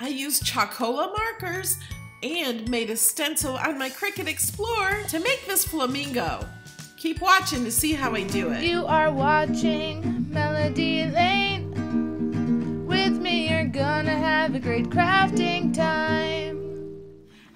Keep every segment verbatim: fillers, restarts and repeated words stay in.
I used Chalkola markers and made a stencil on my Cricut Explore to make this flamingo. Keep watching to see how I do it. You are watching Melody Lane. With me, you're gonna have a great crafting time.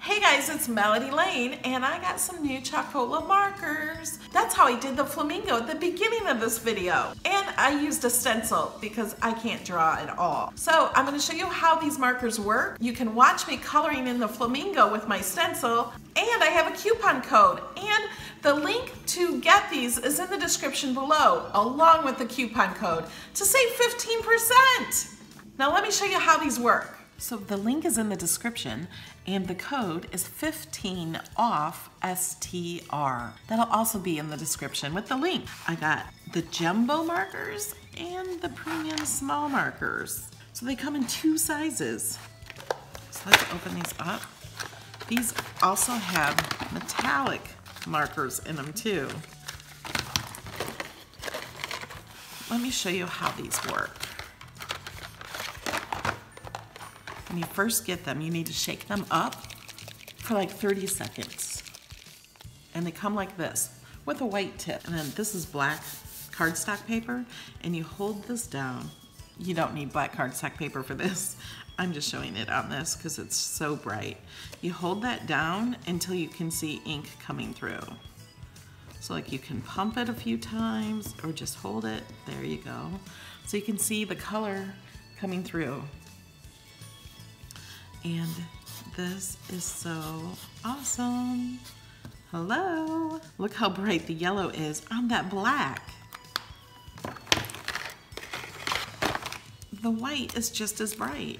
Hey guys, it's Melody Lane, and I got some new Chalkola markers. That's how I did the flamingo at the beginning of this video. And I used a stencil because I can't draw at all. So I'm gonna show you how these markers work. You can watch me coloring in the flamingo with my stencil, and I have a coupon code. And the link to get these is in the description below, along with the coupon code to save fifteen percent. Now let me show you how these work. So the link is in the description and the code is fifteen off S T R. That'll also be in the description with the link. I got the jumbo markers and the premium small markers. So they come in two sizes. So let's open these up. These also have metallic markers in them too. Let me show you how these work. When you first get them, you need to shake them up for like thirty seconds. And they come like this with a white tip. And then this is black cardstock paper, and you hold this down. You don't need black cardstock paper for this. I'm just showing it on this because it's so bright. You hold that down until you can see ink coming through. So like you can pump it a few times or just hold it. There you go. So you can see the color coming through. And this is so awesome. Hello. Look how bright the yellow is on that black. The white is just as bright.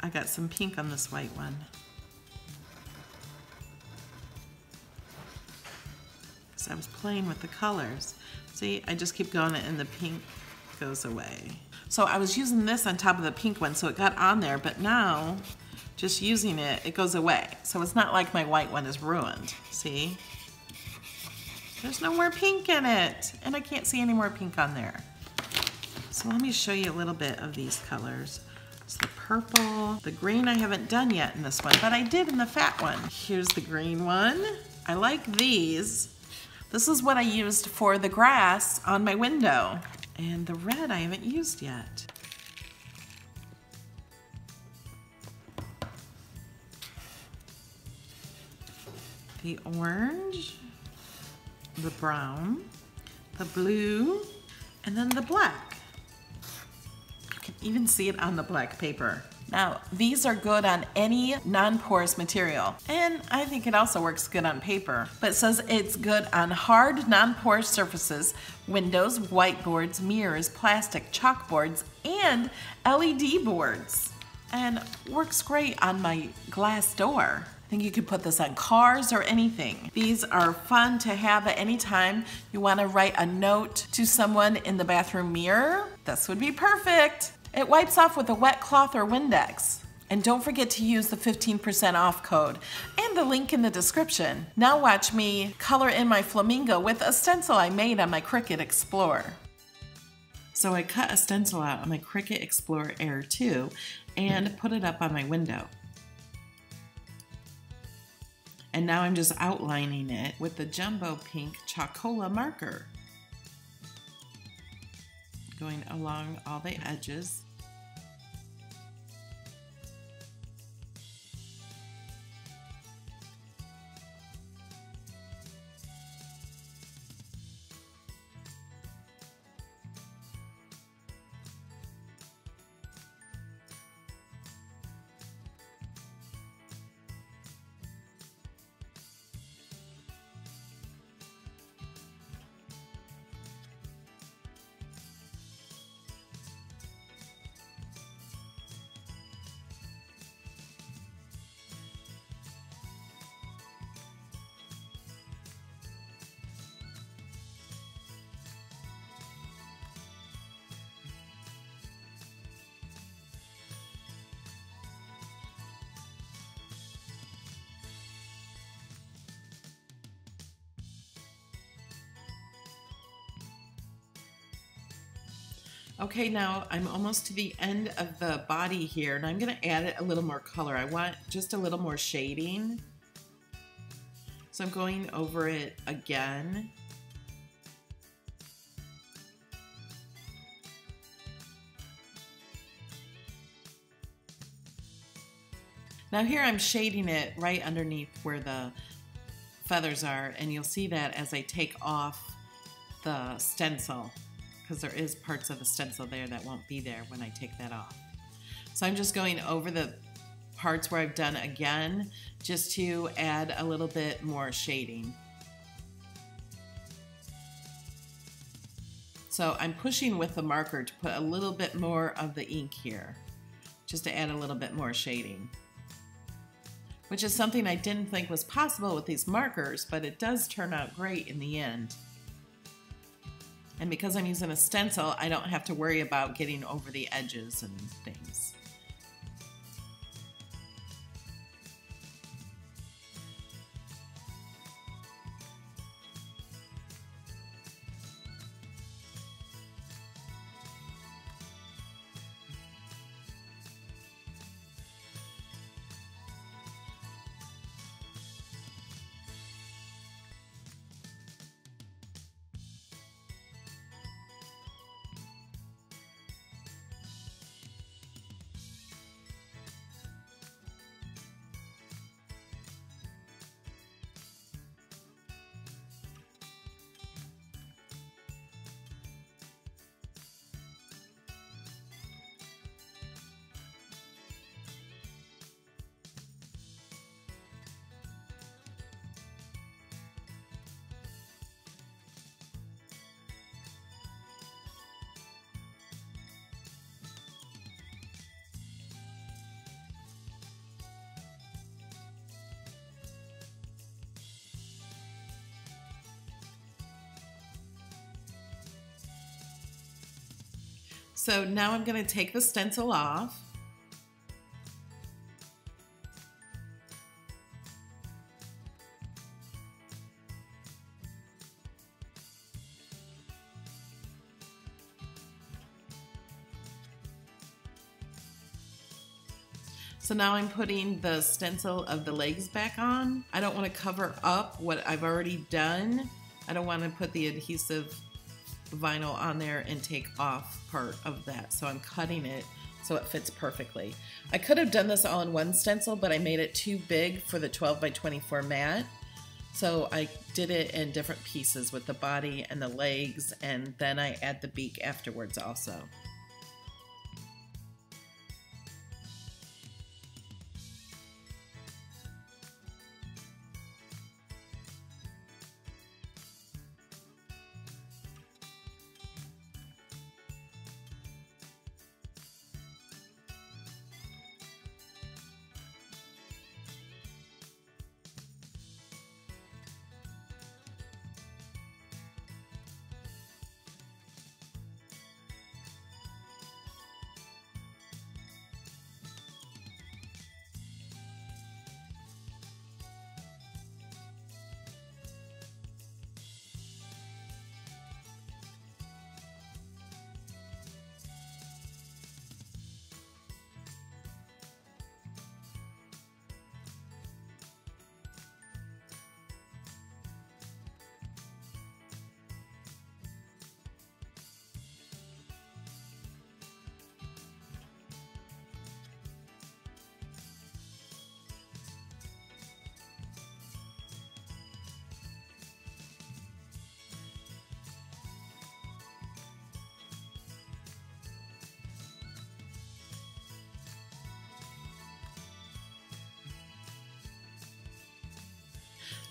I got some pink on this white one. So I was playing with the colors. See, I just keep going and the pink goes away. So I was using this on top of the pink one, so it got on there, but now just using it, it goes away. So it's not like my white one is ruined, see? There's no more pink in it, and I can't see any more pink on there. So let me show you a little bit of these colors. It's the purple, the green I haven't done yet in this one, but I did in the fat one. Here's the green one. I like these. This is what I used for the grass on my window. And the red I haven't used yet. The orange, the brown, the blue, and then the black. You can even see it on the black paper. Now, these are good on any non-porous material. And I think it also works good on paper. But it says it's good on hard, non-porous surfaces, windows, whiteboards, mirrors, plastic, chalkboards, and L E D boards. And works great on my glass door. I think you could put this on cars or anything. These are fun to have at any time. You want to write a note to someone in the bathroom mirror? This would be perfect. It wipes off with a wet cloth or Windex. And don't forget to use the fifteen percent off code and the link in the description. Now watch me color in my flamingo with a stencil I made on my Cricut Explore. So I cut a stencil out on my Cricut Explore Air two and put it up on my window. And now I'm just outlining it with the Jumbo Pink Chalkola marker. Going along all the edges. Okay, now I'm almost to the end of the body here, and I'm going to add it a little more color. I want just a little more shading. So I'm going over it again. Now here I'm shading it right underneath where the feathers are, and you'll see that as I take off the stencil, because there is parts of the stencil there that won't be there when I take that off. So I'm just going over the parts where I've done again, just to add a little bit more shading. So I'm pushing with the marker to put a little bit more of the ink here, just to add a little bit more shading, which is something I didn't think was possible with these markers, but it does turn out great in the end. And because I'm using a stencil, I don't have to worry about getting over the edges and things. So now I'm going to take the stencil off. So now I'm putting the stencil of the legs back on. I don't want to cover up what I've already done. I don't want to put the adhesive vinyl on there and take off part of that, so I'm cutting it so it fits perfectly. I could have done this all in one stencil, but I made it too big for the twelve by twenty-four mat, so I did it in different pieces with the body and the legs, and then I add the beak afterwards also.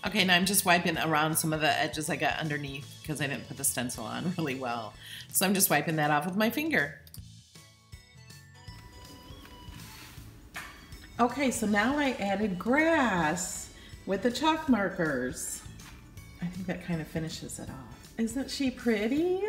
Okay, now I'm just wiping around some of the edges I got underneath because I didn't put the stencil on really well. So I'm just wiping that off with my finger. Okay, so now I added grass with the chalk markers. I think that kind of finishes it off. Isn't she pretty?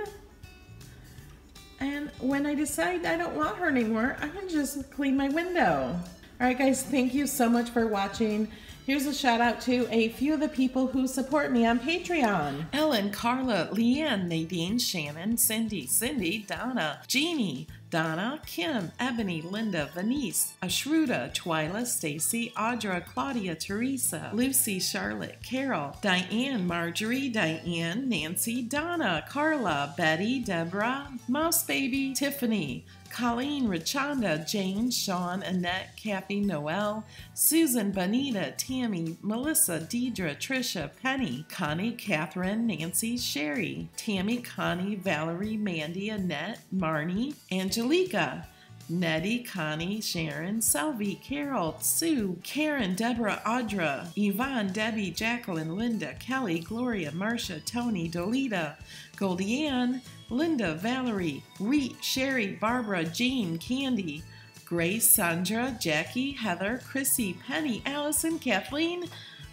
And when I decide I don't want her anymore, I can just clean my window. All right, guys, thank you so much for watching. Here's a shout out to a few of the people who support me on Patreon. Ellen, Carla, Leanne, Nadine, Shannon, Cindy, Cindy, Donna, Jeannie, Donna, Kim, Ebony, Linda, Venice, Ashruta, Twyla, Stacy, Audra, Claudia, Teresa, Lucy, Charlotte, Carol, Diane, Marjorie, Diane, Nancy, Donna, Carla, Betty, Deborah, Mouse Baby, Tiffany, Colleen, Rachonda, Jane, Sean, Annette, Kathy, Noel, Susan, Bonita, Tammy, Melissa, Deidre, Trisha, Penny, Connie, Catherine, Nancy, Sherry, Tammy, Connie, Valerie, Mandy, Annette, Marnie, Angelica, Nettie, Connie, Sharon, Selvi, Carol, Sue, Karen, Deborah, Audra, Yvonne, Debbie, Jacqueline, Linda, Kelly, Gloria, Marsha, Tony, Dolita, Goldie Ann, Linda, Valerie, Reet, Sherry, Barbara, Jean, Candy, Grace, Sandra, Jackie, Heather, Chrissy, Penny, Allison, Kathleen,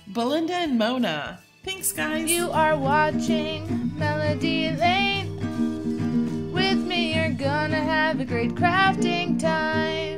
Belinda, and Mona. Thanks, guys. You are watching Melody Lane. With me, you're gonna have a great crafting time.